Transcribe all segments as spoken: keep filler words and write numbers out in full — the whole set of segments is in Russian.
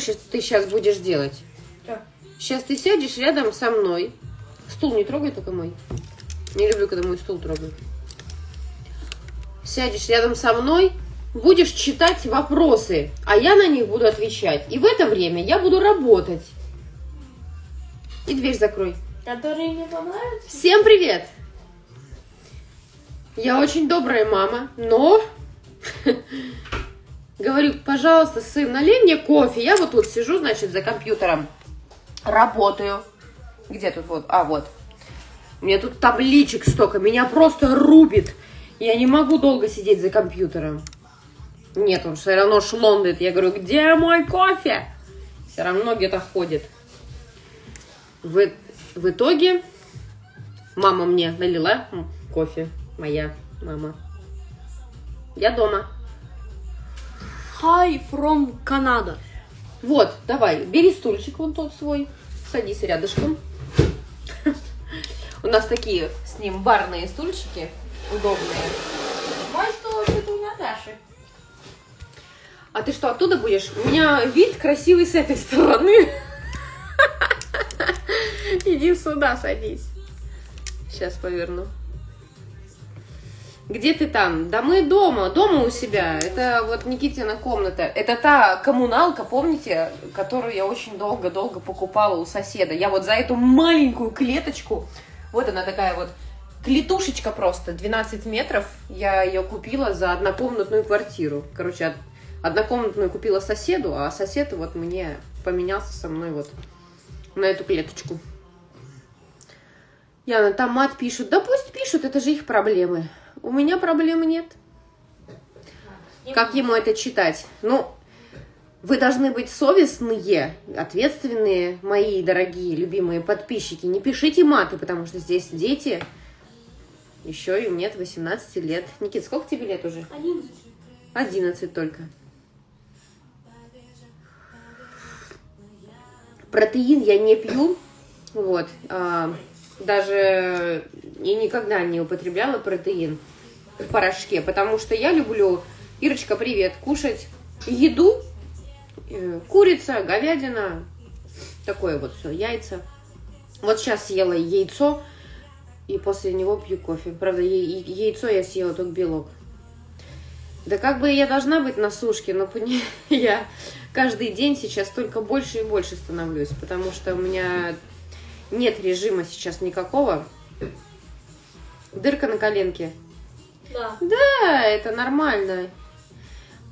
что сейчас, ты сейчас будешь делать? Да. Сейчас ты сядешь рядом со мной. Стул не трогай, только мой. Не люблю, когда мой стул трогают. Сядешь рядом со мной, будешь читать вопросы, а я на них буду отвечать. И в это время я буду работать. И дверь закрой. Которые мне понравятся. Всем привет! Я очень добрая мама, но... Говорю, пожалуйста, сын, налей мне кофе. Я вот тут сижу, значит, за компьютером. Работаю. Где тут вот? А, вот. У меня тут табличек столько. Меня просто рубит. Я не могу долго сидеть за компьютером. Нет, он все равно шлондает. Я говорю, где мой кофе? Все равно где-то ходит. В, в итоге мама мне налила кофе. Моя мама. Я дома. Hi from Canada. Вот, давай, бери стульчик вон тот свой. Садись рядышком. У нас такие с ним барные стульчики. Удобные. Мой стульчик у Наташи. А ты что, оттуда будешь? У меня вид красивый с этой стороны. Иди сюда, садись. Сейчас поверну. Где ты там? Да мы дома, дома у себя. Это вот Никитина комната. Это та коммуналка, помните, которую я очень долго-долго покупала у соседа. Я вот за эту маленькую клеточку, вот она такая вот, клетушечка просто, двенадцать метров. Я ее купила за однокомнатную квартиру. Короче, однокомнатную купила соседу, а сосед вот мне поменялся со мной вот на эту клеточку. Яна, там мат пишут. Да пусть пишут, это же их проблемы. У меня проблем нет. Как ему это читать? Ну, вы должны быть совестные, ответственные, мои дорогие, любимые подписчики. Не пишите маты, потому что здесь дети. Еще им нет восемнадцати лет. Никит, сколько тебе лет уже? одиннадцать. одиннадцать только. Протеин я не пью. Вот. Даже и никогда не употребляла протеин в порошке, потому что я люблю, Ирочка, привет, кушать еду, курица, говядина, такое вот все, яйца. Вот сейчас съела яйцо, и после него пью кофе. Правда, яйцо я съела, только белок. Да как бы я должна быть на сушке, но я каждый день сейчас только больше и больше становлюсь, потому что у меня... Нет режима сейчас никакого. Дырка на коленке. Да. Да, это нормально.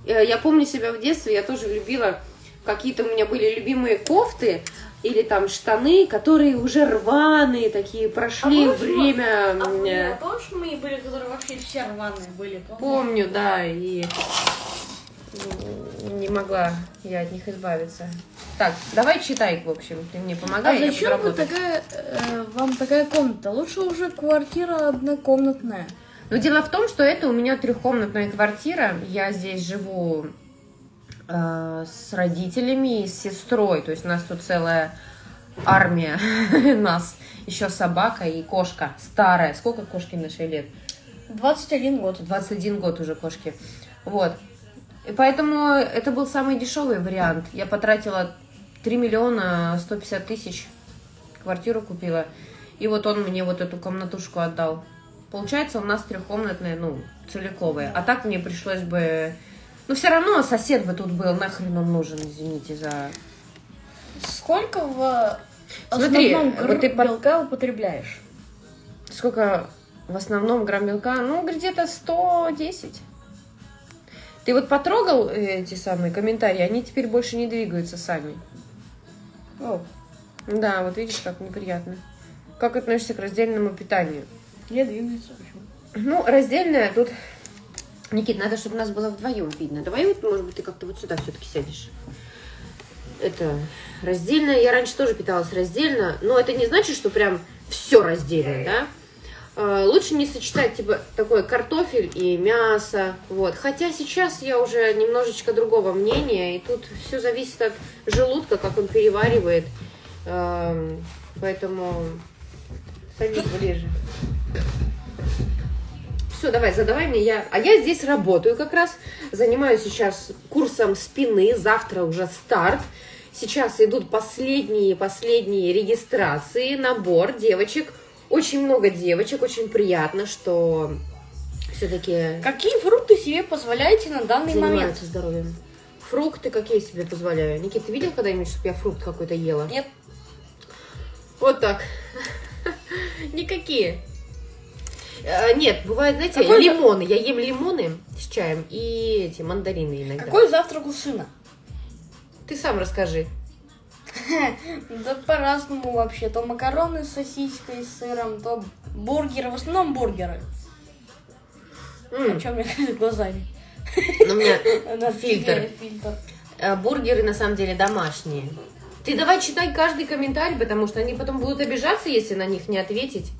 Я помню себя в детстве, я тоже любила... Какие-то у меня были любимые кофты или там штаны, которые уже рваные такие, прошли а время... А помню, помнишь, мы были, которые вообще все рваные были? Помню, помню, да, и... Не могла я от них избавиться. Так, давай читай, в общем, ты мне помогай. А зачем вы такая, э, вам такая комната? Лучше уже квартира однокомнатная. Но дело в том, что это у меня трехкомнатная квартира. Я здесь живу э, с родителями и с сестрой. То есть у нас тут целая армия. У нас еще собака и кошка старая. Сколько кошки нашей лет? двадцать один год. двадцать один год уже кошки. Вот. И поэтому это был самый дешевый вариант. Я потратила три миллиона сто пятьдесят тысяч, квартиру купила. И вот он мне вот эту комнатушку отдал. Получается, у нас трехкомнатная, ну, целиковая. А так мне пришлось бы... Ну, все равно сосед бы тут был, нахрен он нужен, извините за... Сколько в Смотри, основном вот ты белка употребляешь? Сколько в основном грамм белка? Ну, где-то сто десять. Ты вот потрогал эти самые комментарии, они теперь больше не двигаются сами. О. Да, вот видишь, как неприятно. Как относишься к раздельному питанию? Я двигаюсь. Ну, раздельное тут... Никит, надо, чтобы нас было вдвоем видно. Давай вот, может быть, ты как-то вот сюда все-таки сядешь. Это раздельное. Я раньше тоже питалась раздельно, но это не значит, что прям все раздельно, да? Лучше не сочетать, типа, такой картофель и мясо, вот. Хотя сейчас я уже немножечко другого мнения, и тут все зависит от желудка, как он переваривает, поэтому садись ближе. все, давай, задавай мне. Я... А я здесь работаю как раз, занимаюсь сейчас курсом спины, завтра уже старт. Сейчас идут последние, последние регистрации, набор девочек. Очень много девочек, очень приятно, что все-таки... Какие фрукты себе позволяете на данный момент? Здоровьем. Фрукты какие себе позволяю? Никит, ты видел когда-нибудь, чтобы я фрукт какой-то ела? Нет. Вот так. Никакие. Нет, бывает, знаете, лимоны. Я ем лимоны с чаем и эти мандарины иногда. Какой завтрак у сына? Ты сам расскажи. Да по-разному вообще. То макароны с сосиской, с сыром, то бургеры. В основном бургеры. О чем мне кажется глазами. У меня фильтр. Бургеры на самом деле домашние. Ты давай читай каждый комментарий, потому что они потом будут обижаться, если на них не ответить.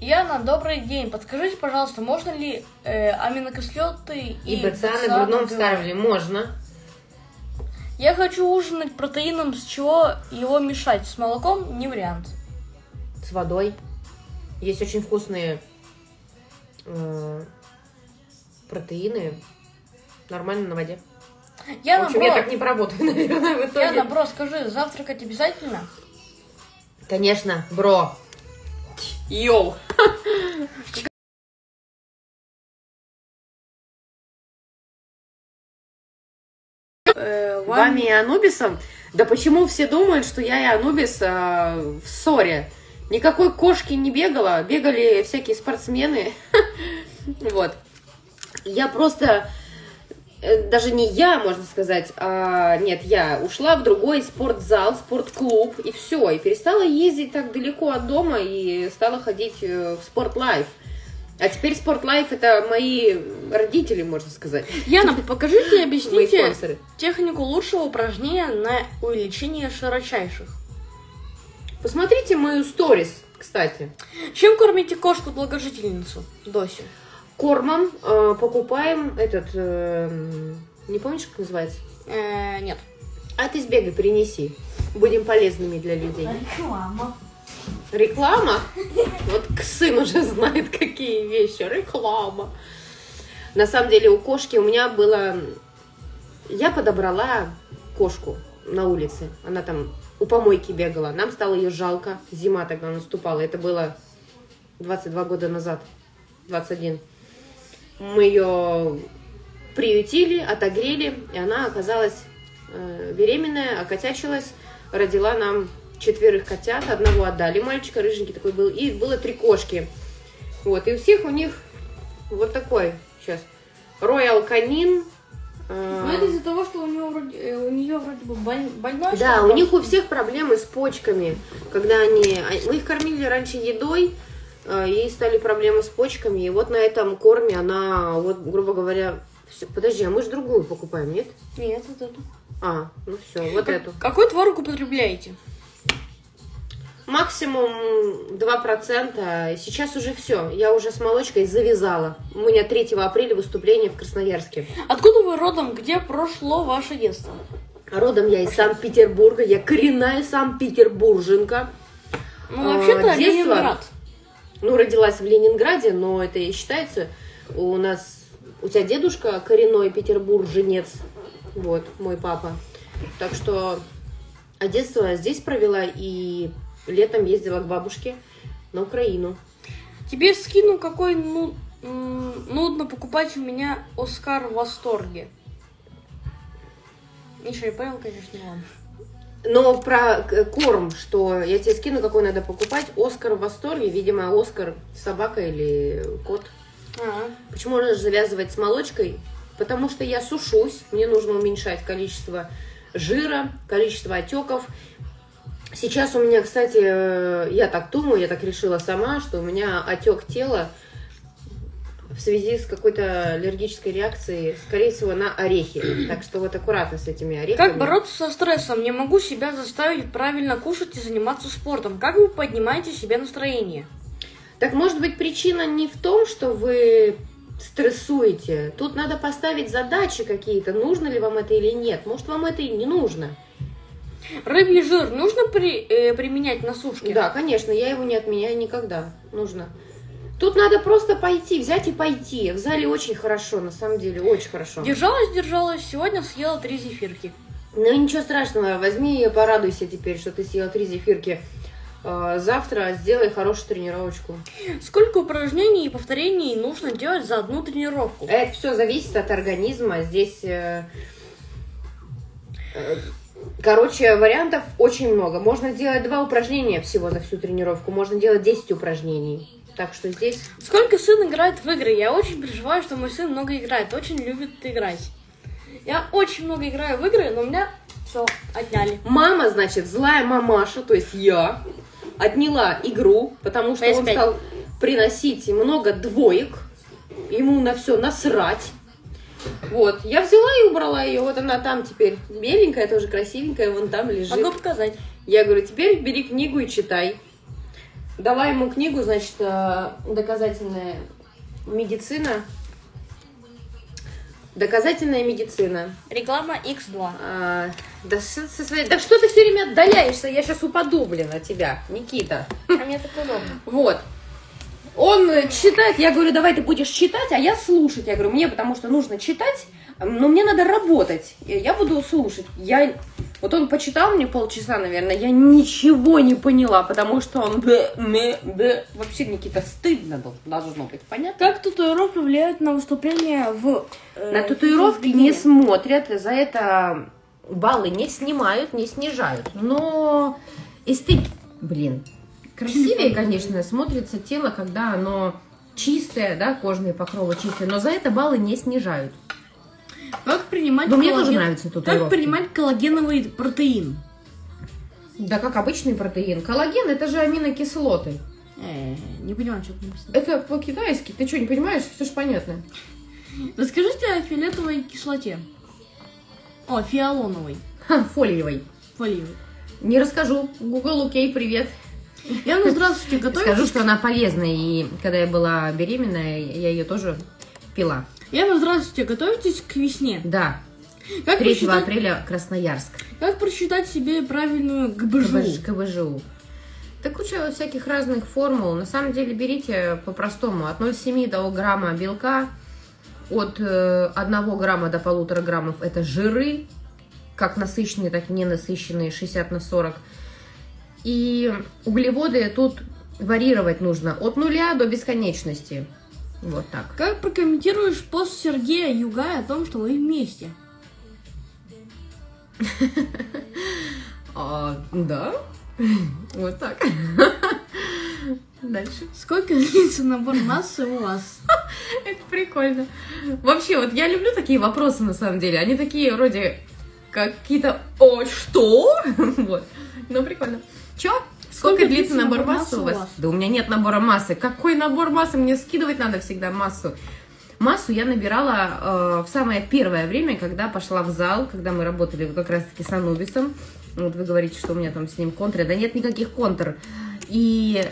Яна, добрый день. Подскажите, пожалуйста, можно ли э, аминокислоты и, и БЦА на грудном вскармливании? Можно. Я хочу ужинать протеином, с чего его мешать? С молоком? Не вариант. С водой. Есть очень вкусные э, протеины. Нормально на воде. Я, в общем, наброс... я так не поработаю, наверное, в итоге. Яна, бро, скажи, завтракать обязательно? Конечно, бро. Йоу. Вами и Анубисом? Да почему все думают, что я и Анубис а, в ссоре? Никакой кошки не бегала, бегали всякие спортсмены. Вот. Я просто... Даже не я, можно сказать, а нет, я ушла в другой спортзал, спортклуб, и все. И перестала ездить так далеко от дома и стала ходить в спортлайф. А теперь спортлайф — это мои родители, можно сказать. Яна, покажите и объясните технику лучшего упражнения на увеличение широчайших. Посмотрите мою сторис, кстати. Чем кормите кошку-долгожительницу, Досю? Кормом э, покупаем этот, э, не помнишь, как называется? Э, нет. А ты сбегай, принеси. Будем полезными для людей. Реклама. Реклама? Вот сын уже знает, какие вещи. Реклама. На самом деле у кошки у меня было... Я подобрала кошку на улице. Она там у помойки бегала. Нам стало ее жалко. Зима тогда наступала. Это было двадцать два года назад. двадцать один. Мы ее приютили, отогрели, и она оказалась беременная, окотячилась, родила нам четверых котят, одного отдали, мальчика рыженький такой был, и было три кошки. Вот, и у всех у них вот такой сейчас Royal Canin. Но это из-за того, что у нее вроде, у нее вроде бы больной. Да, у них у всех проблемы с почками, когда они... Мы их кормили раньше едой, ей стали проблемы с почками, и вот на этом корме она, вот, грубо говоря, все... Подожди, а мы же другую покупаем, нет? Нет, вот эту. А, ну все, вот как, эту. Какой творог употребляете? Максимум два процента. Сейчас уже все, я уже с молочкой завязала. У меня третьего апреля выступление в Красноярске. Откуда вы родом, где прошло ваше детство? Родом я из Санкт-Петербурга, я коренная санкт-петербурженка. Ну, вообще-то а, Ленинград. Ну, родилась в Ленинграде, но это и считается. У нас, у тебя дедушка коренной петербурженец, вот, мой папа. Так что, а детство здесь провела и летом ездила к бабушке на Украину. Тебе скину, какой ну, нудно покупать у меня Оскар в восторге. Еще я понял, конечно, ладно. Но про корм, что я тебе скину, какой надо покупать. Оскар в восторге. Видимо, Оскар собака или кот. А-а. Почему нужно завязывать с молочкой? Потому что я сушусь. Мне нужно уменьшать количество жира, количество отеков. Сейчас у меня, кстати, я так думаю, я так решила сама, что у меня отек тела в связи с какой-то аллергической реакцией, скорее всего, на орехи. Так что вот аккуратно с этими орехами. Как бороться со стрессом? Не могу себя заставить правильно кушать и заниматься спортом. Как вы поднимаете себе настроение? Так, может быть, причина не в том, что вы стрессуете. Тут надо поставить задачи какие-то. Нужно ли вам это или нет? Может, вам это и не нужно. Рыбий жир нужно при, э, применять на сушке? Да, конечно. Я его не отменяю никогда. Нужно. Тут надо просто пойти, взять и пойти. В зале очень хорошо, на самом деле, очень хорошо. Держалась, держалась. Сегодня съела три зефирки. Ну ничего страшного, возьми и порадуйся теперь, что ты съела три зефирки. Завтра сделай хорошую тренировочку. Сколько упражнений и повторений нужно делать за одну тренировку? Это все зависит от организма. Здесь, короче, вариантов очень много. Можно делать два упражнения всего за всю тренировку. Можно делать десять упражнений. Так что здесь... Сколько сын играет в игры? Я очень переживаю, что мой сын много играет. Очень любит играть. Я очень много играю в игры, но у меня все отняли. Мама, значит, злая мамаша, то есть я... отняла игру, потому что пи эс пять. Он стал приносить много двоек, ему на все насрать. Вот, я взяла и убрала ее, вот она там теперь беленькая, тоже красивенькая, вон там лежит. Могу показать. Я говорю, теперь бери книгу и читай. Дала ему книгу, значит, доказательная медицина. Доказательная медицина. Реклама икс два. А, да, да что ты все время отдаляешься? Я сейчас упаду, блин, от тебя, Никита. А мне так удобно. Вот. Он читает, я говорю, давай ты будешь читать, а я слушать. Я говорю, мне потому что нужно читать, но мне надо работать. Я буду слушать. Я... Вот он почитал мне полчаса, наверное, я ничего не поняла, потому что он... Вообще, Никита, стыдно должно быть, понятно? Как татуировки влияют на выступление в... Э, на татуировки не смотрят, за это баллы не снимают, не снижают. Но эстет... Блин, красивее, конечно, смотрится тело, когда оно чистое, да, кожные покровы чистые, но за это баллы не снижают. Как принимать, коллаген... мне тоже нравится как принимать коллагеновый протеин? Да, как обычный протеин. Коллаген – это же аминокислоты. Э, не понимаю, что это написано. Это по-китайски. Ты что, не понимаешь? Все же понятно. Расскажите о фиолетовой кислоте. О, фиолоновой. Ха, фолиевой. Фолиевой. Не расскажу. Google, окей, привет. Я, ну, здравствуйте, готовилась. Скажу, что она полезна. И когда я была беременная, я ее тоже пила. Яна, здравствуйте, готовитесь к весне? Да. Как третьего апреля Красноярск. Как просчитать себе правильную ГБЖУ? ГБЖУ. Да куча всяких разных формул. На самом деле берите по-простому. От ноль целых семи десятых до грамма белка, от одного грамма до полутора граммов это жиры, как насыщенные, так и ненасыщенные, шестьдесят на сорок. И углеводы тут варьировать нужно от нуля до бесконечности. Вот так. Как прокомментируешь пост Сергея Югая о том, что вы вместе? Да. Вот так. Дальше. Сколько длится набор массы у вас? Это прикольно. Вообще, вот я люблю такие вопросы, на самом деле. Они такие, вроде, какие-то «О, что?» Вот. Ну, прикольно. Чё? Сколько, Сколько длится набор, набор массы у вас? у вас? Да у меня нет набора массы. Какой набор массы? Мне скидывать надо всегда массу. Массу я набирала э, в самое первое время, когда пошла в зал, когда мы работали как раз-таки с Анубисом. Вот вы говорите, что у меня там с ним контры. Да нет никаких контр. И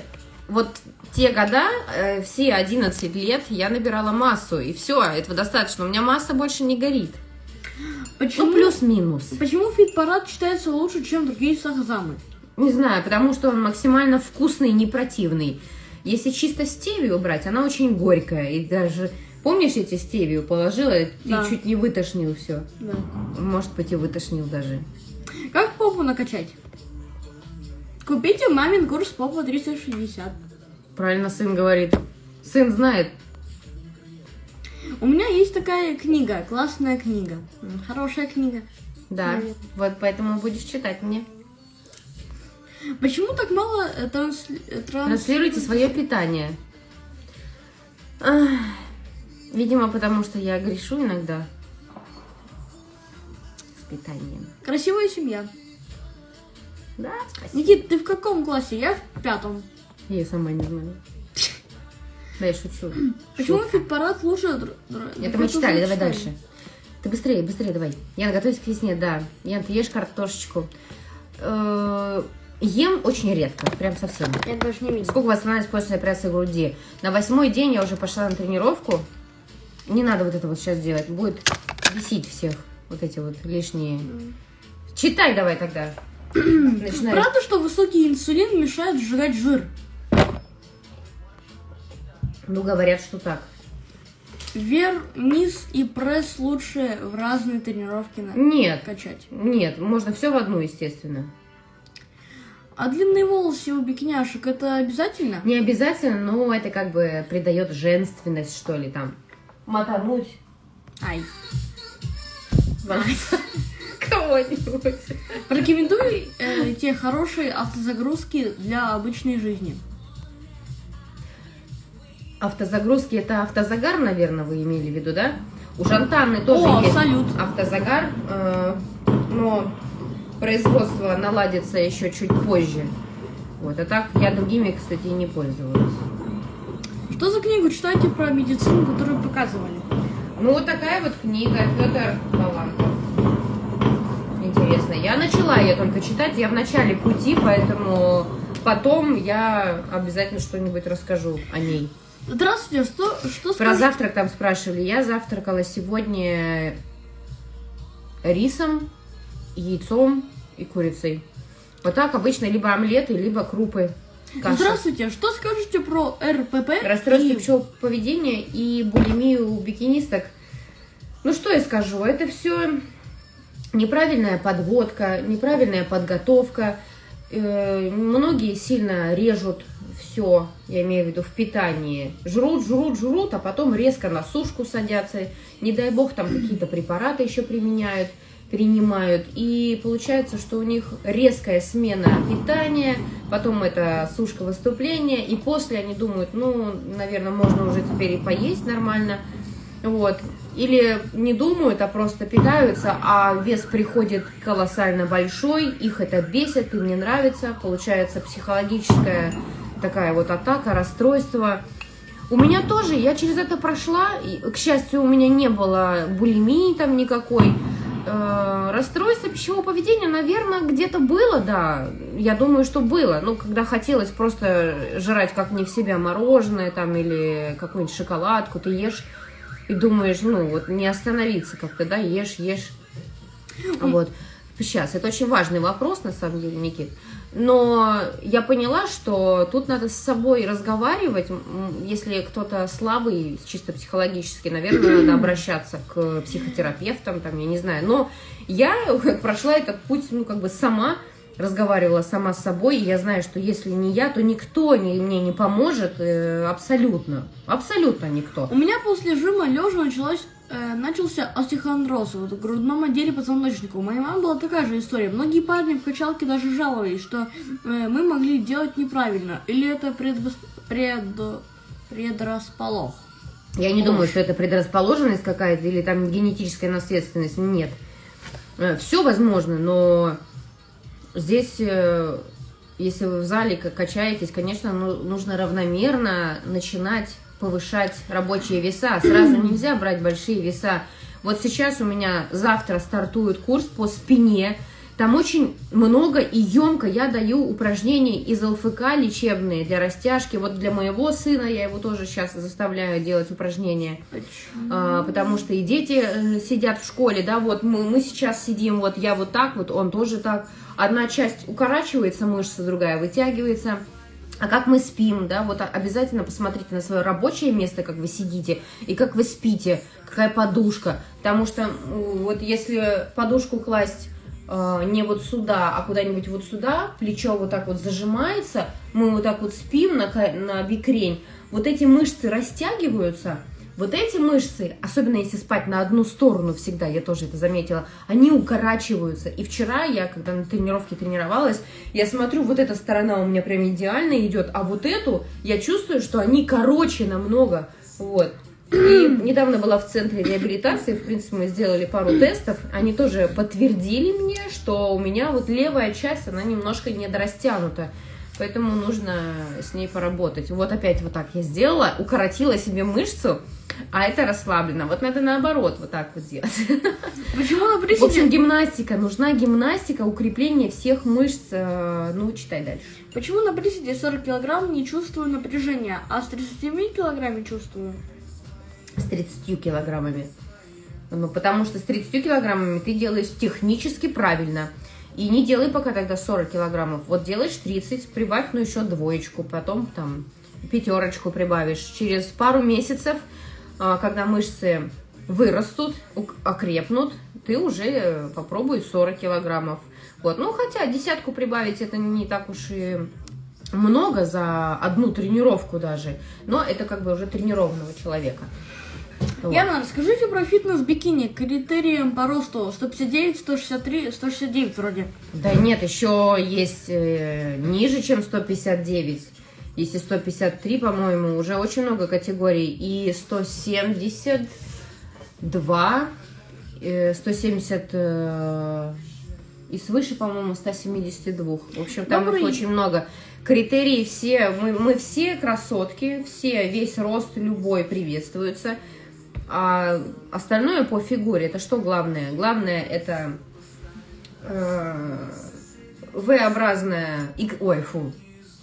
вот те года, э, все одиннадцать лет, я набирала массу. И все, этого достаточно. У меня масса больше не горит. Почему, ну, плюс-минус. Почему фит-парад считается лучше, чем другие сахзамы? Не знаю, потому что он максимально вкусный, не противный. Если чисто стевию брать, она очень горькая. И даже, помнишь, я тебе стевию положила, и да. Ты чуть не вытошнил все. Да. Может быть, и вытошнил даже. Как попу накачать? Купите мамин курс попа триста шестьдесят. Правильно сын говорит. Сын знает. У меня есть такая книга, классная книга. Хорошая книга. Да, Привет. Вот поэтому будешь читать мне. Почему так мало трансли... транслируете свое питание? Ах, видимо, потому что я грешу иногда с питанием. Красивая семья. Да, спасибо. Никит, ты в каком классе? Я в пятом. Я сама не знаю. Да, я шучу. Почему фит-парад лучше? Это мы читали, давай дальше. Ты быстрее, быстрее давай. Яна, готовись к весне, да. Яна, ты ешь картошечку? Ем очень редко, прям совсем. Я даже не видела. Сколько восстанавливалась после операции груди? На восьмой день я уже пошла на тренировку. Не надо вот это вот сейчас делать. Будет бесить всех вот эти вот лишние. Mm. Читай давай тогда. Начинай. Правда, что высокий инсулин мешает сжигать жир? Ну, говорят, что так. Вверх, вниз и пресс лучше в разные тренировки надо нет, качать. Нет, можно все в одну, естественно. А длинные волосы у бикиняшек это обязательно? Не обязательно, но это как бы придает женственность, что ли, там. Мотануть. Ай. Кого-нибудь. Рекомендуй э, те хорошие автозагрузки для обычной жизни. Автозагрузки, это автозагар, наверное, вы имели в виду, да? У Жантаны тоже О, есть абсолют. автозагар, э, но производство наладится еще чуть позже. Вот, а так я другими, кстати, не пользовалась. Что за книгу читаете про медицину, которую показывали? Ну, вот такая вот книга, Фёдор Баланков. Интересно. Я начала ее только читать, я в начале пути, поэтому потом я обязательно что-нибудь расскажу о ней. Здравствуйте, что, что Про скажешь? завтрак там спрашивали. Я завтракала сегодня рисом, яйцом и курицей. Вот так обычно либо омлеты, либо крупы. Каша. Здравствуйте, что скажете про РПП? Расстройство и... пищевого поведения и булимию у бикинисток. Ну что я скажу, это все неправильная подводка, неправильная подготовка. Э-э- многие сильно режут. Все, я имею в виду в питании, жрут, жрут, жрут, а потом резко на сушку садятся, не дай бог там какие-то препараты еще применяют, принимают, и получается, что у них резкая смена питания, потом это сушка выступления, и после они думают, ну, наверное, можно уже теперь и поесть нормально, вот, или не думают, а просто питаются, а вес приходит колоссально большой, их это бесит, им не нравится, получается психологическая такая вот атака, расстройство. У меня тоже, я через это прошла. И, к счастью, у меня не было булимии там никакой. Э, расстройство пищевого поведения, наверное, где-то было, да. Я думаю, что было. Ну, когда хотелось просто жрать как не в себя мороженое там или какую-нибудь шоколадку, ты ешь и думаешь, ну, вот не остановиться как-то, да, ешь, ешь. Вот. Сейчас, это очень важный вопрос, на самом деле, Никит. Но я поняла, что тут надо с собой разговаривать, если кто-то слабый, чисто психологически, наверное, надо обращаться к психотерапевтам, там, я не знаю. Но я прошла этот путь, ну, как бы сама, разговаривала сама с собой, и я знаю, что если не я, то никто не, мне не поможет, э, абсолютно, абсолютно никто. У меня после жима лежа началось... начался остеохондроз вот, в грудном отделе позвоночника. У моей мамы была такая же история. Многие парни в качалке даже жаловались, что э, мы могли делать неправильно. Или это предвос... пред... предрасполох? Я не О, думаю, что это предрасположенность какая-то или там генетическая наследственность. Нет. Все возможно, но здесь, э, если вы в зале качаетесь, конечно, ну, нужно равномерно начинать повышать рабочие веса. Сразу нельзя брать большие веса. Вот сейчас у меня завтра стартует курс по спине. Там очень много и емко я даю упражнения из ЛФК лечебные для растяжки. Вот для моего сына я его тоже сейчас заставляю делать упражнения. А, потому что и дети сидят в школе, да, вот мы, мы сейчас сидим, вот я вот так, вот он тоже так. Одна часть укорачивается, мышца, другая вытягивается. А как мы спим, да, вот обязательно посмотрите на свое рабочее место, как вы сидите, и как вы спите, какая подушка. Потому что вот если подушку класть э, не вот сюда, а куда-нибудь вот сюда, плечо вот так вот зажимается, мы вот так вот спим на, на бикрень, вот эти мышцы растягиваются, вот эти мышцы, особенно если спать на одну сторону всегда, я тоже это заметила, они укорачиваются. И вчера я, когда на тренировке тренировалась, я смотрю, вот эта сторона у меня прям идеально идет, а вот эту я чувствую, что они короче намного. Вот. И недавно была в центре реабилитации, в принципе, мы сделали пару тестов, они тоже подтвердили мне, что у меня вот левая часть, она немножко недорастянута. Поэтому нужно с ней поработать. Вот опять вот так я сделала, укоротила себе мышцу, а это расслаблено. Вот надо наоборот вот так вот делать. Почему она причина? В общем, гимнастика. Нужна гимнастика, укрепление всех мышц. Ну, читай дальше. Почему на приседе сорок килограмм не чувствую напряжения, а с тридцатью килограммами чувствую? С тридцатью килограммами. Ну, потому что с тридцатью килограммами ты делаешь технически правильно. И не делай пока тогда сорок килограммов. Вот делаешь тридцать, прибавь, ну, еще двоечку, потом там пятерочку прибавишь. Через пару месяцев, когда мышцы вырастут, окрепнут, ты уже попробуй сорок килограммов. Вот. Ну, хотя десятку прибавить это не так уж и много за одну тренировку даже, но это как бы уже тренированного человека. Вот. Яна, расскажите про фитнес-бикини. Критериям по росту сто пятьдесят девять, сто шестьдесят три, сто шестьдесят девять вроде. Да нет, еще есть э, ниже, чем сто пятьдесят девять. Если сто пятьдесят три, по-моему, уже очень много категорий. И сто семьдесят два, э, сто семьдесят... Э, и свыше, по-моему, сто семьдесят два. В общем, там Добрый. их очень много. Критерии все, мы, мы все красотки, все, весь рост любой приветствуется. А остальное по фигуре, это что главное? Главное это э, V-образная, ой, фу,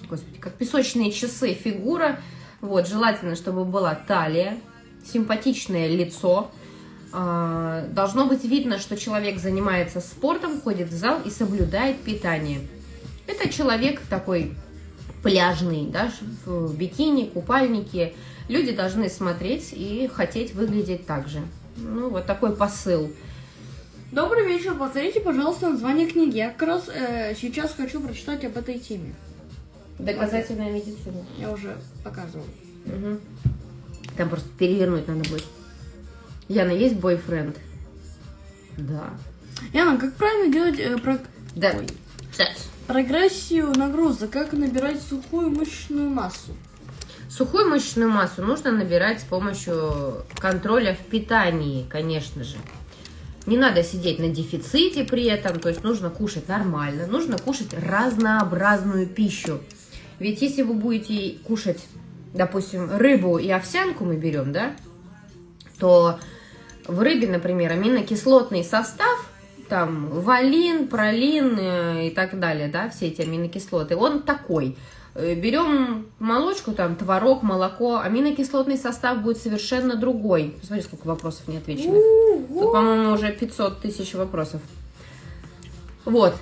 господи, как песочные часы фигура. Вот, желательно, чтобы была талия, симпатичное лицо. Должно быть видно, что человек занимается спортом, ходит в зал и соблюдает питание. Это человек такой пляжный, да, в бикини, купальнике. Люди должны смотреть и хотеть выглядеть так же. Ну, вот такой посыл. Добрый вечер. Повторите, пожалуйста, название книги. Я как раз э, сейчас хочу прочитать об этой теме. Доказательная медицина. Я уже показывала. Угу. Там просто перевернуть надо будет. Яна, есть бойфренд? Да. Яна, как правильно делать э, про... да. прогрессию нагрузок? Как набирать сухую мышечную массу? Сухую мышечную массу нужно набирать с помощью контроля в питании, конечно же. Не надо сидеть на дефиците при этом, то есть нужно кушать нормально, нужно кушать разнообразную пищу. Ведь если вы будете кушать, допустим, рыбу и овсянку мы берем, да, то в рыбе, например, аминокислотный состав, там валин, пролин и так далее, да, все эти аминокислоты, он такой. Берем молочку, там творог, молоко, аминокислотный состав будет совершенно другой. Посмотри, сколько вопросов не отвечено. Тут, по-моему, уже пятьсот тысяч вопросов. Вот,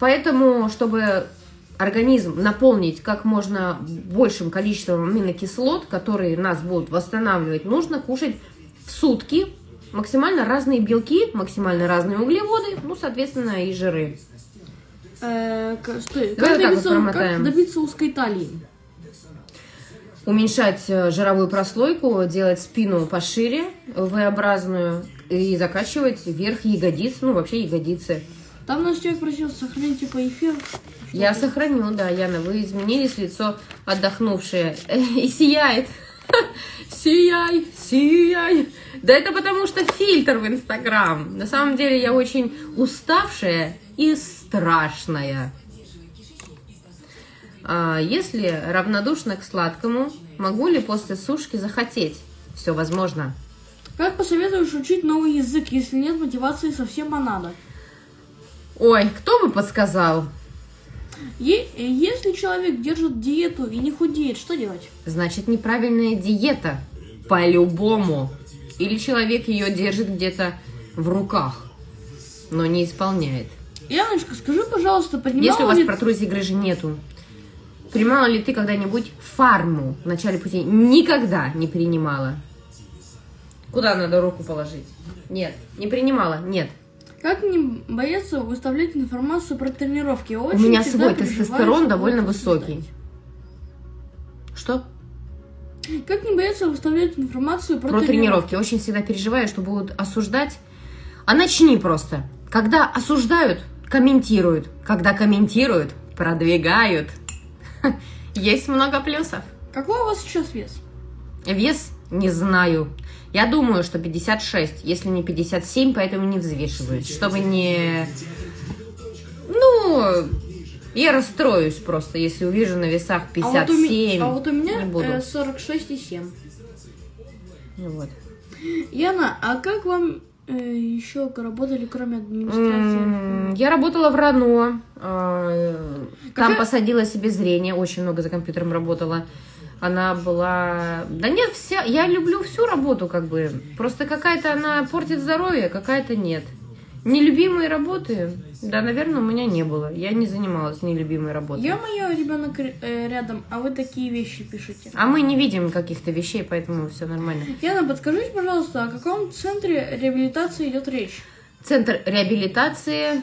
поэтому, чтобы организм наполнить как можно большим количеством аминокислот, которые нас будут восстанавливать, нужно кушать в сутки максимально разные белки, максимально разные углеводы, ну, соответственно, и жиры. Э, что, как, добиться, вот как добиться узкой талии? Уменьшать жировую прослойку, делать спину пошире, V-образную, и закачивать вверх ягодиц, ну, вообще ягодицы. Там наш человек просил сохранить типа эфир. Я сохраню, да, Яна, вы изменились, лицо отдохнувшее и сияет. Сияй, сияй. Да это потому, что фильтр в Инстаграм. На самом деле я очень уставшая и страшная. А если равнодушна к сладкому, могу ли после сушки захотеть? Все возможно. Как посоветуешь учить новый язык, если нет мотивации совсем, а надо? Ой, кто бы подсказал? Если человек держит диету и не худеет, что делать? Значит, неправильная диета, по-любому. Или человек ее держит где-то в руках, но не исполняет. Яночка, скажи, пожалуйста, принимала Если у вас ли... протрузии грыжи нету, принимала ли ты когда-нибудь фарму в начале пути? Никогда не принимала. Куда надо руку положить? Нет, не принимала, нет. Как не бояться выставлять информацию про тренировки? Очень У меня свой тестостерон довольно высокий. Что? Как не бояться выставлять информацию про, про тренировки? тренировки? Очень всегда переживаю, что будут осуждать. А начни просто. Когда осуждают, комментируют. Когда комментируют, продвигают. Есть много плюсов. Какой у вас сейчас вес? Вес? Не знаю. Я думаю, что пятьдесят шесть, если не пятьдесят семь, поэтому не взвешиваюсь, чтобы не... Ну, я расстроюсь просто, если увижу на весах пятьдесят семь. А вот у меня, а вот у меня сорок шесть и семь. Вот. Яна, а как вам э, еще работали, кроме администрации? Я работала в РАНО, э, там посадила себе зрение, очень много за компьютером работала. Она была... Да нет, вся... я люблю всю работу, как бы. Просто какая-то она портит здоровье, какая-то нет. Нелюбимые работы? Да, наверное, у меня не было. Я не занималась нелюбимой работой. Ё-моё, ребенок рядом, а вы такие вещи пишете. А мы не видим каких-то вещей, поэтому все нормально. Яна, подскажите, пожалуйста, о каком центре реабилитации идет речь? Центр реабилитации...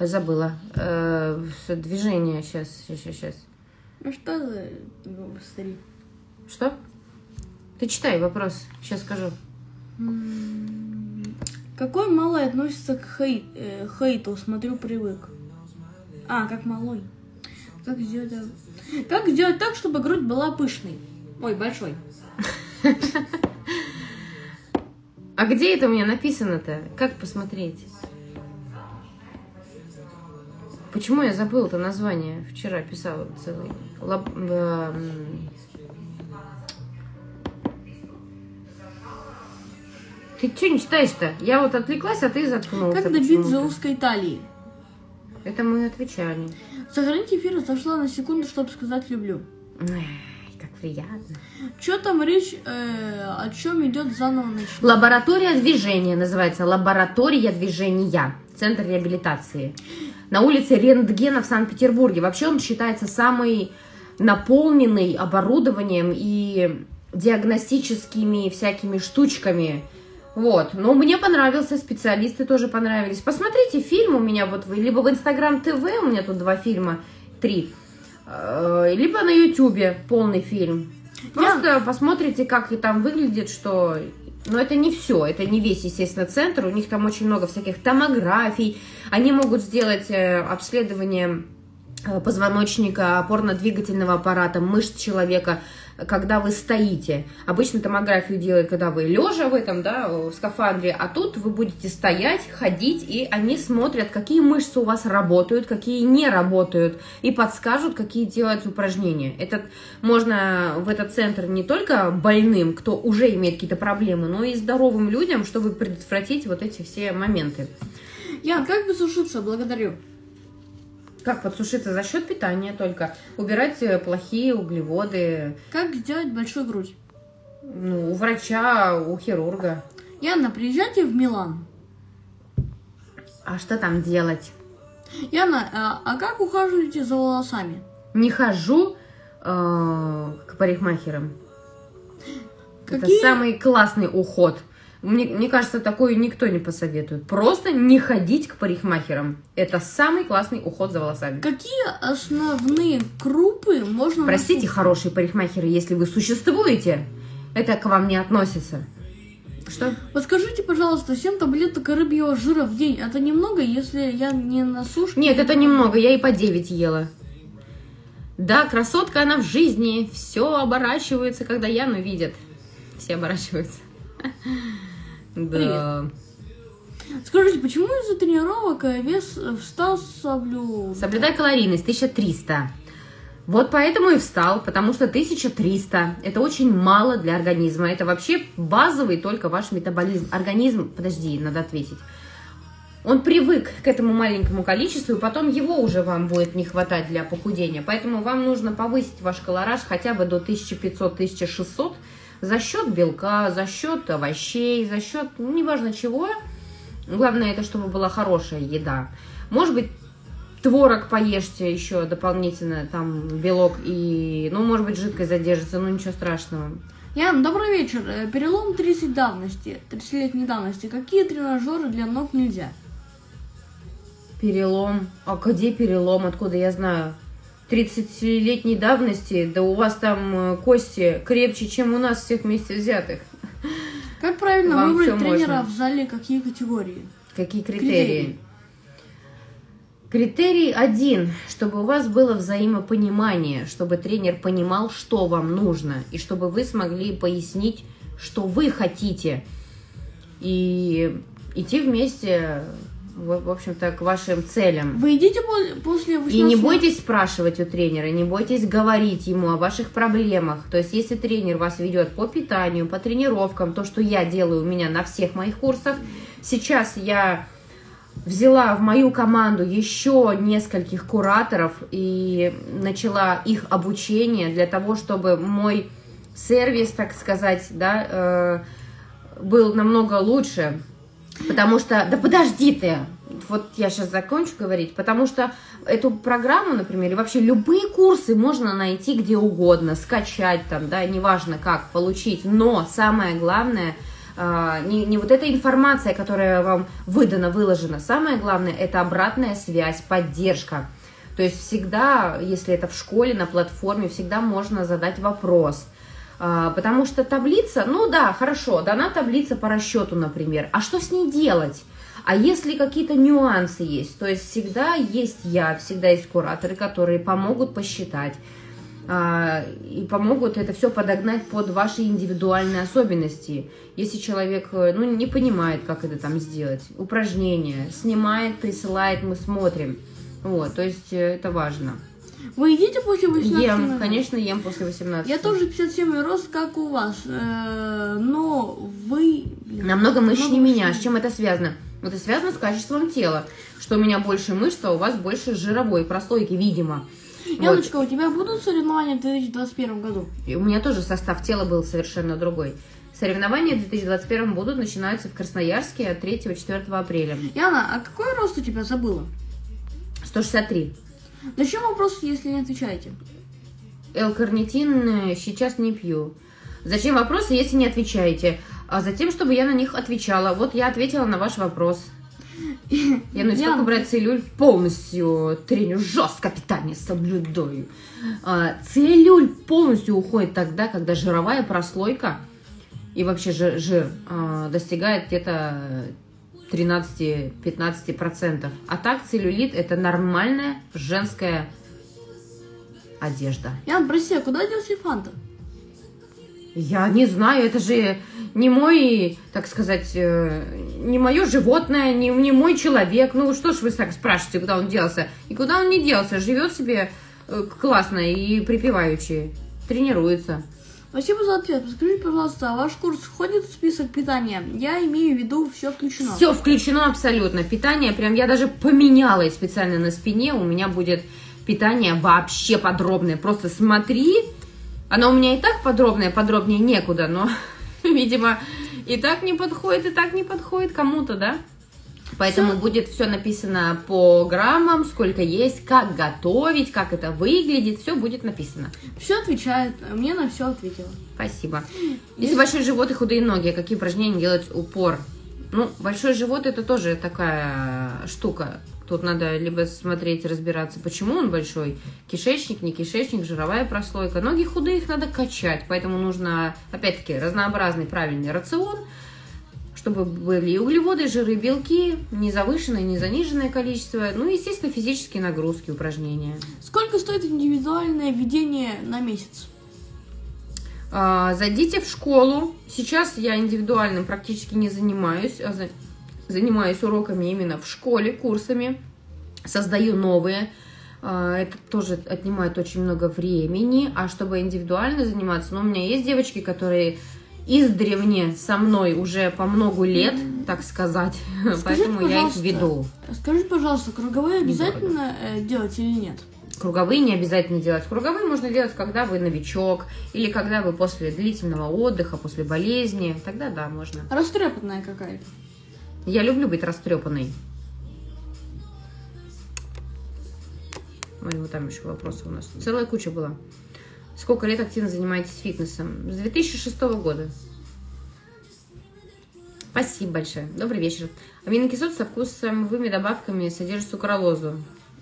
Забыла. Э, движение сейчас, сейчас, сейчас. Ну что за... Быстрее. Что? Ты читай вопрос, сейчас скажу. Какой малый относится к хейт, э, хейту? Смотрю, привык. А, как малой. Как сделать, как сделать так, чтобы грудь была пышной? Ой, большой. А где это у меня написано-то? Как посмотреть? Почему я забыла-то название? Вчера писала целый... Лаб... Ты что не читаешь-то? Я вот отвлеклась, а ты заткнулся. Как добить золушка Италии? Это мы отвечали. Сохранить эфир, зашла на секунду, чтобы сказать люблю. Ай, как приятно. Что там речь, э, о чем идет заново начать? Лаборатория движения называется. Лаборатория движения. Центр реабилитации. На улице Рентгена в Санкт-Петербурге. Вообще он считается самый наполненный оборудованием и диагностическими всякими штучками. Вот, но мне понравился, специалисты тоже понравились. Посмотрите фильм у меня вот, либо в Инстаграм ТВ, у меня тут два фильма, три, либо на Ютубе полный фильм. Просто посмотрите, как там выглядит, что... Но это не все, это не весь, естественно, центр, у них там очень много всяких томографий, они могут сделать обследование позвоночника, опорно-двигательного аппарата, мышц человека, когда вы стоите. Обычно томографию делают, когда вы лежа в этом, да, в скафандре, а тут вы будете стоять, ходить, и они смотрят, какие мышцы у вас работают, какие не работают, и подскажут, какие делать упражнения. Этот, можно в этот центр не только больным, кто уже имеет какие-то проблемы, но и здоровым людям, чтобы предотвратить вот эти все моменты. Ян, как высушиться? Благодарю. Как подсушиться? За счет питания только. Убирать плохие углеводы. Как сделать большую грудь? Ну, у врача, у хирурга. Яна, приезжайте в Милан. А что там делать? Яна, а, а как ухаживаете за волосами? Не хожу э, к парикмахерам. Какие? Это самый классный уход. Мне, мне кажется, такое никто не посоветует. Просто не ходить к парикмахерам. Это самый классный уход за волосами. Какие основные крупы можно... Простите, насушить? Хорошие парикмахеры, если вы существуете, это к вам не относится. Что? Подскажите, пожалуйста, семь таблеток рыбьего жира в день. Это немного, если я не на сушке? Нет, это немного. Я и по девять ела. Да, красотка она в жизни. Все оборачивается, когда Яну видят. Все оборачиваются. Да. Привет. Скажите, почему из-за тренировок вес встал с соблю... Соблюдай калорийность, тысяча триста. Вот поэтому и встал, потому что тысяча триста. Это очень мало для организма. Это вообще базовый только ваш метаболизм. Организм, подожди, надо ответить. Он привык к этому маленькому количеству, и потом его уже вам будет не хватать для похудения. Поэтому вам нужно повысить ваш калораж хотя бы до тысячи пятисот — тысячи шестисот. За счет белка, за счет овощей, за счет, ну, неважно чего. Главное, это чтобы была хорошая еда. Может быть, творог поешьте еще дополнительно, там, белок и, ну, может быть, жидкость задержится, ну, ничего страшного. Ян, добрый вечер. Перелом тридцатилетней давности. Какие тренажеры для ног нельзя? Перелом. А где перелом? Откуда я знаю? тридцатилетней давности, да у вас там кости крепче, чем у нас всех вместе взятых. Как правильно вам выбрать тренера можно. В зале? Какие категории? Какие критерии? Критерий. Критерий один, чтобы у вас было взаимопонимание, чтобы тренер понимал, что вам нужно, и чтобы вы смогли пояснить, что вы хотите. И идти вместе... В общем-то, к вашим целям. Вы идите после восемнадцати... И не бойтесь спрашивать у тренера, не бойтесь говорить ему о ваших проблемах. То есть, если тренер вас ведет по питанию, по тренировкам, то, что я делаю у меня на всех моих курсах. Сейчас я взяла в мою команду еще нескольких кураторов и начала их обучение для того, чтобы мой сервис, так сказать, да, был намного лучше. Потому что, да подожди ты, вот я сейчас закончу говорить, потому что эту программу, например, и вообще любые курсы можно найти где угодно, скачать там, да, неважно как, получить, но самое главное, э, не, не вот эта информация, которая вам выдана, выложена, самое главное, это обратная связь, поддержка. То есть всегда, если это в школе, на платформе, всегда можно задать вопрос. Потому что таблица, ну да, хорошо, дана таблица по расчету, например. А что с ней делать? А если какие-то нюансы есть? То есть всегда есть я, всегда есть кураторы, которые помогут посчитать. И помогут это все подогнать под ваши индивидуальные особенности. Если человек, ну, не понимает, как это там сделать. Упражнения снимает, присылает, мы смотрим. Вот, то есть это важно. Вы едите после восемнадцати? Ем, конечно, ем после восемнадцати. Я тоже пятьдесят семь рос, как у вас, но вы... Намного мышечнее меня. С чем это связано? Это связано с качеством тела, что у меня больше мышц, а у вас больше жировой прослойки, видимо. Яночка, вот. У тебя будут соревнования в две тысячи двадцать первом году? И у меня тоже состав тела был совершенно другой. Соревнования в две тысячи двадцать первом году начинаются в Красноярске от третьего-четвёртого апреля. Яна, а какой рост у тебя забыла? сто шестьдесят три. Зачем вопрос, если не отвечаете? Л-карнитин сейчас не пью. Зачем вопросы, если не отвечаете? А затем, чтобы я на них отвечала. Вот я ответила на ваш вопрос. Я на сколько брать целлюль? Полностью треню, жестко питание соблюдаю. Целлюль полностью уходит тогда, когда жировая прослойка и вообще жир, жир достигает где-то тринадцати-пятнадцати процентов. А так целлюлит — это нормальная женская одежда. Ян, прости, а куда делся Фанта? Я не знаю, это же не мой, так сказать, не мое животное, не, не мой человек. Ну что ж вы так спрашиваете, куда он делся? И куда он не делся, живет себе классно и припеваючи, тренируется. Спасибо за ответ. Подскажите, пожалуйста, а ваш курс входит в список питания? Я имею в виду, все включено. Все включено абсолютно. Питание, прям я даже поменяла специально на спине. У меня будет питание вообще подробное. Просто смотри. Оно у меня и так подробное, подробнее некуда. Но, видимо, и так не подходит, и так не подходит кому-то, да? Поэтому все. Будет все написано по граммам, сколько есть, как готовить, как это выглядит, все будет написано. Все отвечает, мне на все ответила. Спасибо. Если большой живот и худые ноги, какие упражнения делать упор? Ну, большой живот — это тоже такая штука. Тут надо либо смотреть, разбираться, почему он большой. Кишечник, не кишечник, жировая прослойка. Ноги худые, их надо качать, поэтому нужно, опять-таки, разнообразный правильный рацион, чтобы были и углеводы, и жиры, и белки, не завышенное, не заниженное количество, ну и, естественно, физические нагрузки, упражнения. Сколько стоит индивидуальное ведение на месяц? А, зайдите в школу. Сейчас я индивидуальным практически не занимаюсь, а за... занимаюсь уроками именно в школе, курсами, создаю новые. Это тоже отнимает очень много времени, а чтобы индивидуально заниматься, ну, у меня есть девочки, которые... издревне со мной уже по много лет, так сказать. Скажите, поэтому я их веду. Скажите, пожалуйста, круговые обязательно делать или нет? Круговые не обязательно делать. Круговые можно делать, когда вы новичок, или когда вы после длительного отдыха, после болезни. Тогда да, можно. Растрепанная какая-то. Я люблю быть растрепанной. Ой, вот там еще вопросы у нас. Целая куча была. Сколько лет активно занимаетесь фитнесом? С две тысячи шестого года. Спасибо большое. Добрый вечер. Аминокислоты со вкусовыми добавками содержат сукралозу.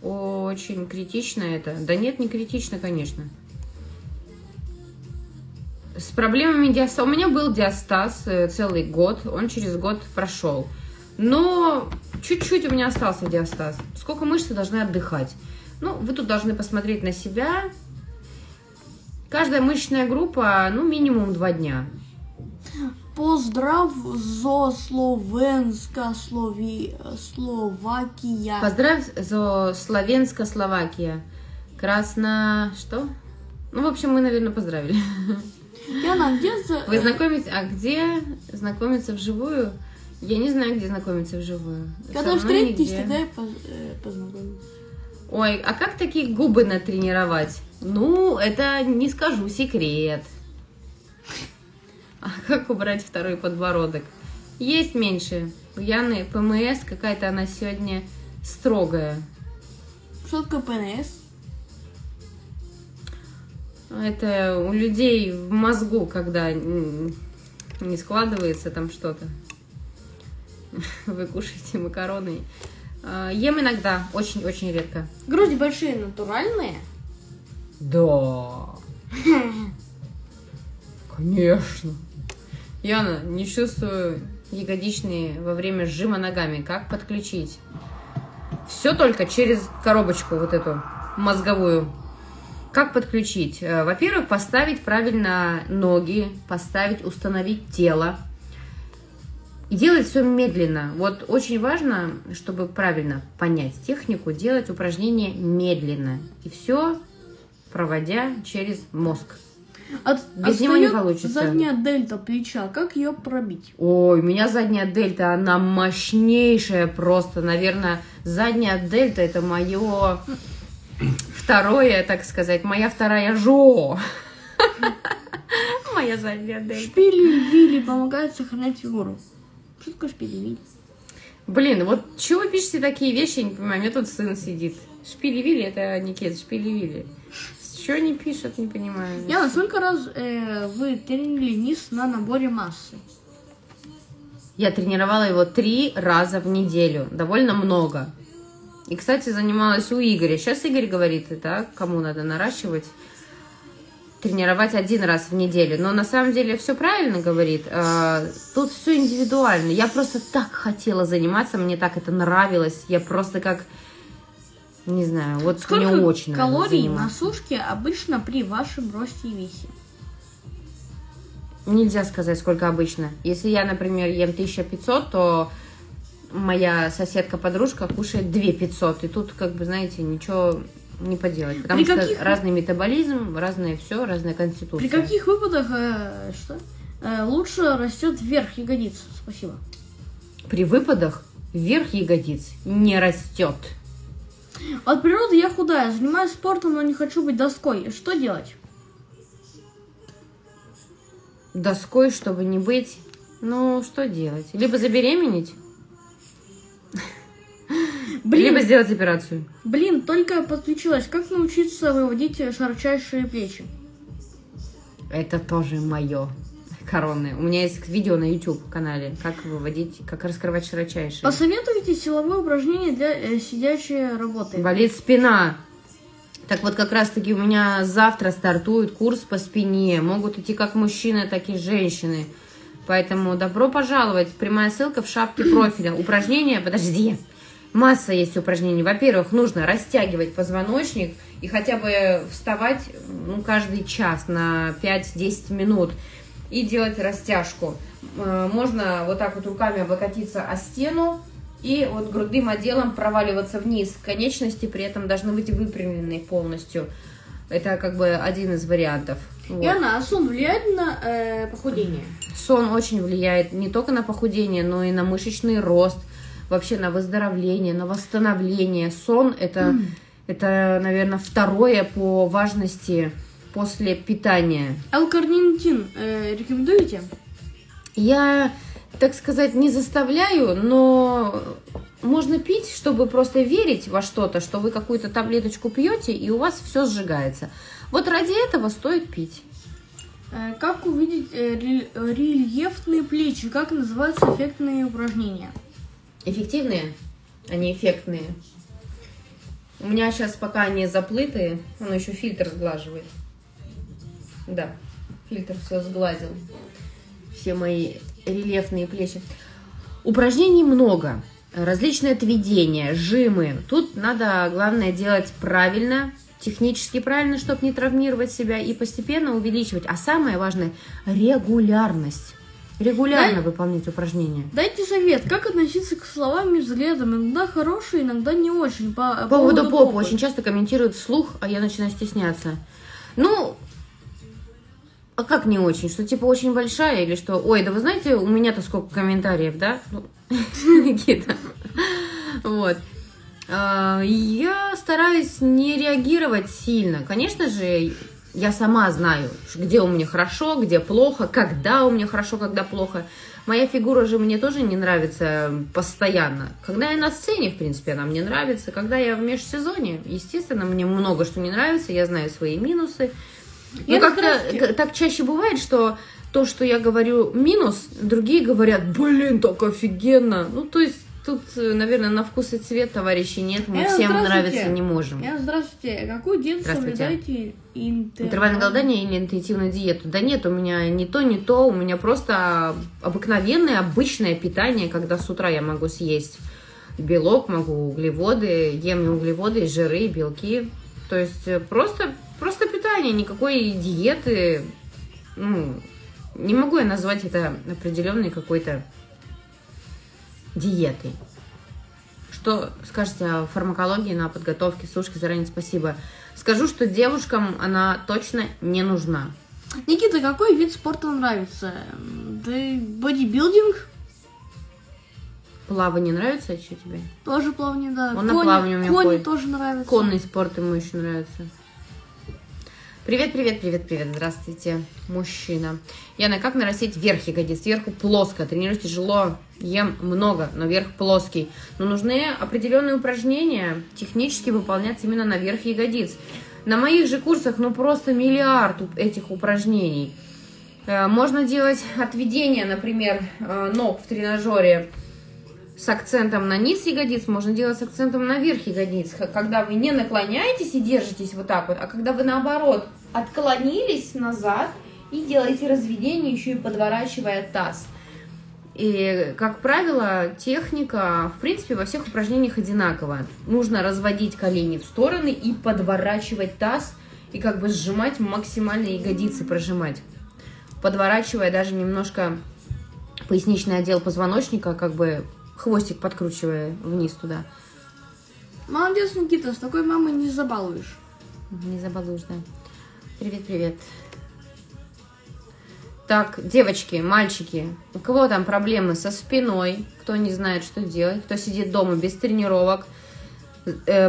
Очень критично это. Да нет, не критично, конечно. С проблемами диастаза. У меня был диастаз целый год. Он через год прошел. Но чуть-чуть у меня остался диастаз. Сколько мышцы должны отдыхать? Ну, вы тут должны посмотреть на себя. Каждая мышечная группа, ну, минимум два дня. Поздрав зо Словенска, Слови... Словакия. Поздрав зо Словенска, Словакия. Красно... Что? Ну, в общем, мы, наверное, поздравили. Яна, где... Вы знакомитесь... А где знакомиться вживую? Я не знаю, где знакомиться вживую. Когда встретитесь, тогда я познакомлюсь. Ой, а как такие губы натренировать? Ну, это не скажу секрет. А как убрать второй подбородок? Есть меньше. У Яны ПМС, какая-то она сегодня строгая. Что такое ПМС? Это у людей в мозгу, когда не складывается там что-то. Вы кушаете макароны. Ем иногда, очень-очень редко. Груди большие, натуральные? Да. Конечно. Яна, не чувствую ягодичные во время сжима ногами. Как подключить? Все только через коробочку вот эту мозговую. Как подключить? Во-первых, поставить правильно ноги, поставить, установить тело. И делать все медленно. Вот очень важно, чтобы правильно понять технику, делать упражнения медленно. И все проводя через мозг. От, Без него не получится. Задняя дельта плеча, как ее пробить? Ой, у меня задняя дельта, она мощнейшая просто. Наверное, задняя дельта это мое второе, так сказать, моя вторая жо. Моя задняя дельта. Шпили, вили помогают сохранять фигуру. Что такое шпили-вили? Блин, вот чего вы пишете такие вещи, я не понимаю, у меня тут сын сидит. Шпили-вили, это Никит, шпили-вили. Чего не пишет, не понимаю. Яна, сколько раз э, вы тренировали низ на наборе массы? Я тренировала его три раза в неделю. Довольно много. И, кстати, занималась у Игоря. Сейчас Игорь говорит, это кому надо наращивать, тренировать один раз в неделю. Но на самом деле все правильно говорит. А, тут все индивидуально. Я просто так хотела заниматься, мне так это нравилось. Я просто как... Не знаю, вот сколько мне очень калорий наверное, на сушке обычно при вашем росте и весе? Нельзя сказать, сколько обычно. Если я, например, ем тысячу пятьсот, то моя соседка-подружка кушает две тысячи пятьсот. И тут, как бы, знаете, ничего не поделать. Потому при что каких... разный метаболизм, разное все, разная конституция. При каких выпадах э, что? Э, лучше растет вверх ягодиц? Спасибо. При выпадах вверх ягодиц не растет. От природы я худая, занимаюсь спортом, но не хочу быть доской. Что делать? Доской, чтобы не быть. Ну, что делать? Либо забеременеть, блин, либо сделать операцию. Блин, только подключилась. Как научиться выводить широчайшие плечи? Это тоже мое. Коронные. У меня есть видео на YouTube-канале, как выводить, как раскрывать широчайшие. Посоветуйте силовые упражнения для э, сидячей работы. Болит спина. Так вот, как раз-таки у меня завтра стартует курс по спине. Могут идти как мужчины, так и женщины. Поэтому добро пожаловать. Прямая ссылка в шапке профиля. Упражнения, подожди. Масса есть упражнений. Во-первых, нужно растягивать позвоночник и хотя бы вставать ну, каждый час на пять-десять минут. И делать растяжку. Можно вот так вот руками облокотиться о стену и вот грудным отделом проваливаться вниз. Конечности при этом должны быть выпрямлены полностью. Это как бы один из вариантов. Вот. Яна, а сон влияет на э, похудение? Сон очень влияет не только на похудение, но и на мышечный рост, вообще на выздоровление, на восстановление. Сон это, mm. это наверное, второе по важности после питания. Л-карнитин э, рекомендуете? Я, так сказать, не заставляю, но можно пить, чтобы просто верить во что-то, что вы какую-то таблеточку пьете, и у вас все сжигается. Вот ради этого стоит пить. Э, как увидеть э, рельефные плечи? Как называются эффектные упражнения? Эффективные, а не эффектные. У меня сейчас пока они заплытые, он еще фильтр сглаживает. Да, фильтр все сглазил. Все мои рельефные плечи. Упражнений много. Различные отведения, жимы. Тут надо, главное, делать правильно, технически правильно, чтобы не травмировать себя, и постепенно увеличивать. А самое важное – регулярность. Регулярно Дай... выполнять упражнения. Дайте совет, как относиться к словам взглядам. Иногда хорошие, иногда не очень. По, по поводу попы. попы. Очень часто комментируют вслух, а я начинаю стесняться. Ну... А как не очень? Что, типа, очень большая или что? Ой, да вы знаете, у меня-то сколько комментариев, да? Никита. Вот. Я стараюсь не реагировать сильно. Конечно же, я сама знаю, где у меня хорошо, где плохо, когда у меня хорошо, когда плохо. Моя фигура же мне тоже не нравится постоянно. Когда я на сцене, в принципе, она мне нравится. Когда я в межсезонье, естественно, мне много что не нравится. Я знаю свои минусы. Ну, как-то так чаще бывает, что то, что я говорю минус, другие говорят, блин, так офигенно. Ну, то есть тут, наверное, на вкус и цвет, товарищи, нет. Мы Элла, всем нравиться не можем. Элла, здравствуйте. Какую диету соблюдаете? Интервальное, Интервальное голодание или интенсивную диету? Да нет, у меня не то, не то. У меня просто обыкновенное, обычное питание, когда с утра я могу съесть белок, могу углеводы, ем и углеводы, и жиры, и белки. То есть просто, просто питание, никакой диеты. Ну, не могу я назвать это определенной какой-то диетой. Что скажете о фармакологии на подготовке? Слушки, заранее спасибо. Скажу, что девушкам она точно не нужна. Никита, какой вид спорта нравится? Да бодибилдинг? Плавание нравится еще тебе? Тоже плавание, да. Он на плавание у меня ходит. Конь тоже нравится. Конный спорт ему еще нравится. Привет, привет, привет, привет. Здравствуйте, мужчина. Яна, как нарастить верх ягодиц? Сверху плоско, тренируюсь тяжело, ем много, но верх плоский. Но нужны определенные упражнения, технически выполнять именно на верх ягодиц. На моих же курсах, ну, просто миллиард этих упражнений. Можно делать отведение, например, ног в тренажере с акцентом на низ ягодиц, можно делать с акцентом на верх ягодиц. Когда вы не наклоняетесь и держитесь вот так вот, а когда вы наоборот отклонились назад и делаете разведение, еще и подворачивая таз. И, как правило, техника, в принципе, во всех упражнениях одинакова. Нужно разводить колени в стороны и подворачивать таз, и как бы сжимать максимально ягодицы, прожимать, подворачивая даже немножко поясничный отдел позвоночника, как бы хвостик подкручивая вниз туда. Молодец, Никита, с такой мамой не забалуешь. Не забалуешь, да. Привет-привет. Так, девочки, мальчики, у кого там проблемы со спиной, кто не знает, что делать, кто сидит дома без тренировок.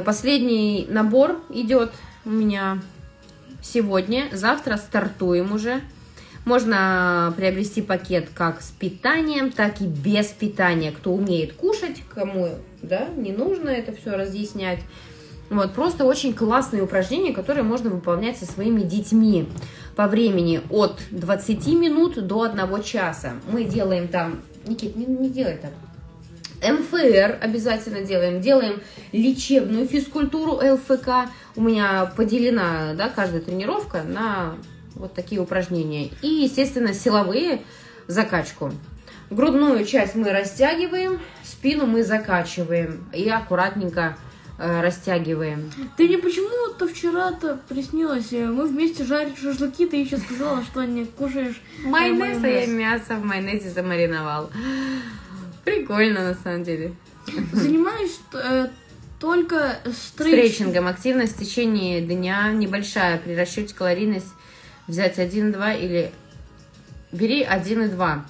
Последний набор идет у меня сегодня, завтра стартуем уже. Можно приобрести пакет как с питанием, так и без питания. Кто умеет кушать, кому, да, не нужно это все разъяснять. Вот, просто очень классные упражнения, которые можно выполнять со своими детьми по времени от двадцати минут до одного часа. Мы делаем там... Никит, не, не делай так. эм эф эр обязательно делаем. Делаем лечебную физкультуру эл эф ка. У меня поделена, да, каждая тренировка на... Вот такие упражнения. И, естественно, силовые, закачку. Грудную часть мы растягиваем, спину мы закачиваем и аккуратненько э, растягиваем. Ты мне почему-то вчера-то приснилось, мы вместе жарили шашлыки, ты еще сказала, что не кушаешь майонез. А я мясо в майонезе замариновал. Прикольно, на самом деле. Занимаюсь... Э, только стрейчингом. Стрейчингом. Активность в течение дня небольшая. При расчете калорийность взять один и два или бери один и два.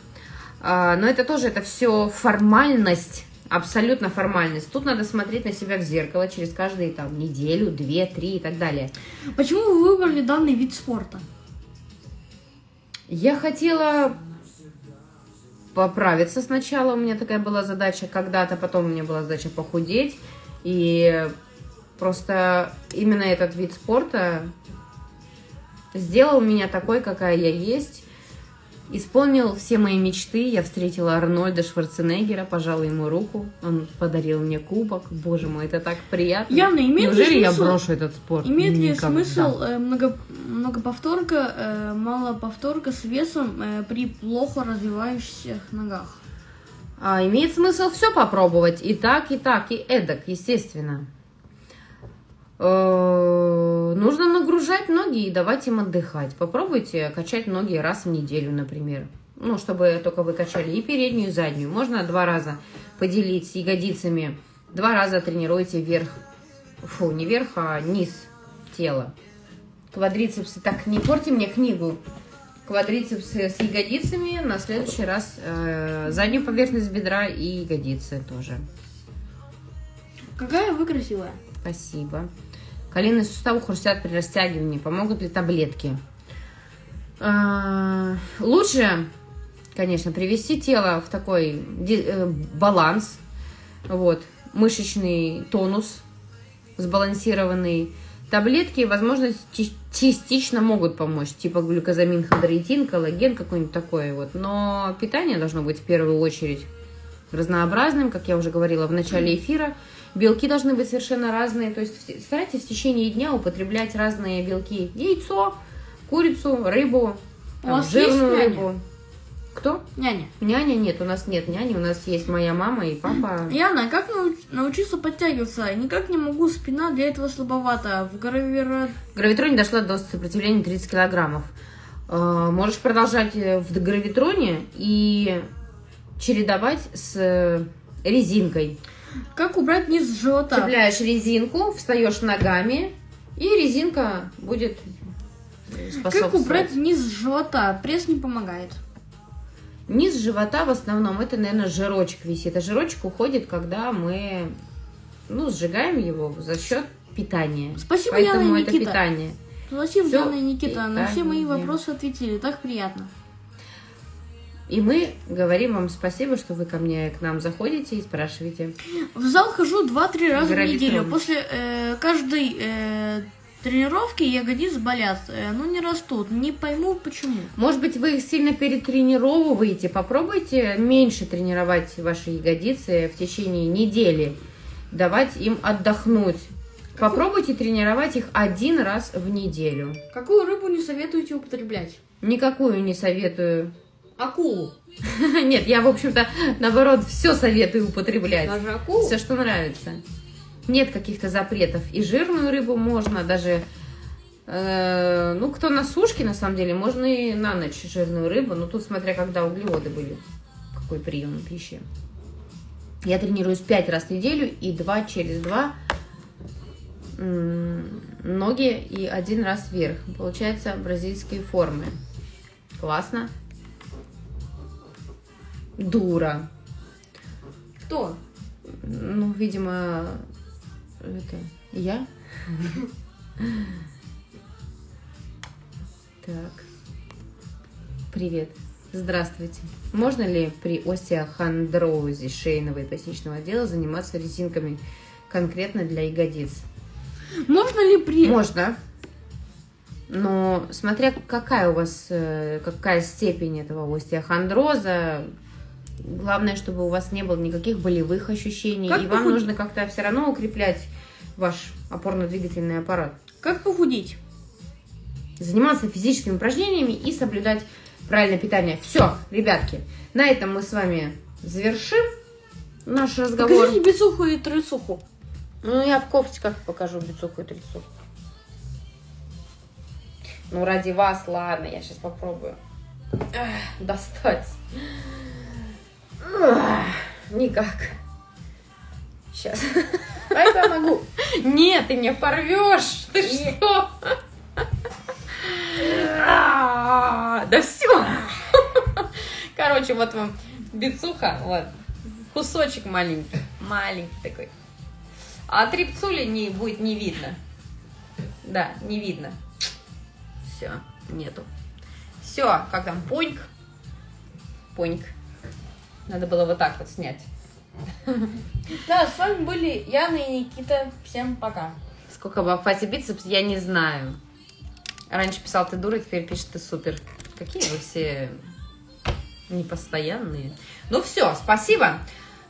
А, но это тоже, это все формальность, абсолютно формальность. Тут надо смотреть на себя в зеркало через каждые там неделю, две, три и так далее. Почему вы выбрали данный вид спорта? Я хотела поправиться сначала. У меня такая была задача когда-то, потом у меня была задача похудеть. И просто именно этот вид спорта сделал меня такой, какая я есть. Исполнил все мои мечты. Я встретила Арнольда Шварценеггера, пожала ему руку. Он подарил мне кубок. Боже мой, это так приятно. Явно, имеет Неужели ли смысл... я брошу этот спорт? Имеет Никогда. ли смысл э, много, много повторка, э, мало повторка с весом э, при плохо развивающихся ногах? А, имеет смысл все попробовать. И так, и так, и эдак, естественно. Э-э- нужно нагружать ноги и давать им отдыхать. Попробуйте качать ноги раз в неделю, например. Ну, чтобы только вы качали и переднюю, и заднюю. Можно два раза поделить с ягодицами. Два раза тренируйте вверх. Фу, не вверх, а низ тела. Квадрицепсы. Так, не порти мне книгу. Квадрицепсы с ягодицами, на следующий раз э, заднюю поверхность бедра и ягодицы тоже. Какая вы красивая. Спасибо. Коленные суставы хрустят при растягивании. Помогут ли таблетки? Э, лучше конечно, привести тело в такой баланс, вот, мышечный тонус сбалансированный. Таблетки, возможно, частично могут помочь, типа глюкозамин, хондроитин, коллаген, какой-нибудь такой вот. Но питание должно быть в первую очередь разнообразным, как я уже говорила в начале эфира. Белки должны быть совершенно разные, то есть старайтесь в течение дня употреблять разные белки. Яйцо, курицу, рыбу, там, жирную рыбу. Кто? Няня. Няня нет, у нас нет няни, у нас есть моя мама и папа. Яна, как науч... научиться подтягиваться? Никак не могу, спина для этого слабовата. В гравир... гравитроне дошла до сопротивления тридцать килограммов. Можешь продолжать в гравитроне и чередовать с резинкой. Как убрать низ живота? Цепляешь резинку, встаешь ногами, и резинка будет способствовать. Как убрать низ живота? Пресс не помогает. Низ живота в основном, это, наверное, жирочек висит. А жирочек уходит, когда мы, ну, сжигаем его за счет питания. Спасибо, Поэтому Яна и Никита. Это питание. Спасибо, все, Яна и Никита. На питание. Все мои вопросы ответили. Так приятно. И мы говорим вам спасибо, что вы ко мне, к нам заходите и спрашиваете. В зал хожу два-три раза в неделю. После э, каждой... Э, тренировки ягодиц болят, но не растут. Не пойму, почему. Может быть, вы их сильно перетренировываете. Попробуйте меньше тренировать ваши ягодицы в течение недели. Давать им отдохнуть. Какую? Попробуйте тренировать их один раз в неделю. Какую рыбу не советуете употреблять? Никакую не советую. Акулу? Нет, я, в общем-то, наоборот, все советую употреблять. Даже акулу? Все, что нравится. Нет каких-то запретов. И жирную рыбу можно даже, э, ну, кто на сушке, на самом деле, можно и на ночь жирную рыбу. Но тут смотря, когда углеводы были, какой прием пищи. Я тренируюсь пять раз в неделю и два через два ноги и один раз вверх. Получается бразильские формы. Классно. Дура. Кто? Ну, видимо... Это я? Так. Привет. Здравствуйте. Можно ли при остеохондрозе шейного и поясничного отдела заниматься резинками конкретно для ягодиц? Можно ли при... Можно. Но смотря какая у вас, какая степень этого остеохондроза. Главное, чтобы у вас не было никаких болевых ощущений. Как и похудеть? Вам нужно как-то все равно укреплять ваш опорно-двигательный аппарат. Как похудеть? Заниматься физическими упражнениями и соблюдать правильное питание. Все, ребятки, на этом мы с вами завершим наш разговор. Покажите бицуху и трясуху. Ну, я в кофтиках покажу бицуху и трясуху. Ну, ради вас, ладно, я сейчас попробую достать. Никак. Сейчас. Дай помогу. Нет, ты меня порвешь. Ты что? Да все. Короче, вот вам бицуха. Вот. Кусочек маленький. Маленький такой. А трипцули не будет не видно. Да, не видно. Все, нету. Все, как там? Поньк. Поньк. Надо было вот так вот снять. Да, с вами были Яна и Никита. Всем пока. Сколько в обхвате бицепс, я не знаю. Раньше писал ты дура, теперь пишет ты супер. Какие вы все непостоянные. Ну все, спасибо.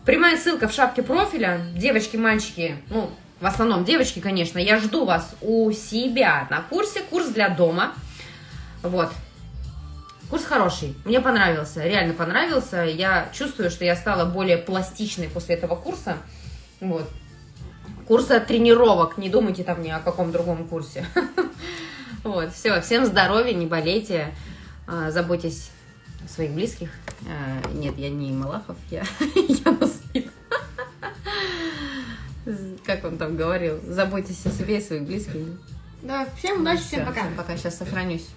Прямая ссылка в шапке профиля. Девочки, мальчики, ну, в основном девочки, конечно. Я жду вас у себя на курсе. Курс для дома. Вот. Курс хороший, мне понравился, реально понравился. Я чувствую, что я стала более пластичной после этого курса. Вот. Курса тренировок, не думайте там ни о каком другом курсе. Вот, все, всем здоровья, не болейте, заботьтесь о своих близких. Нет, я не Малахов, я Муслим. Как он там говорил, заботьтесь о себе и своих близких. Да, всем удачи, всем пока. Пока, сейчас сохранюсь.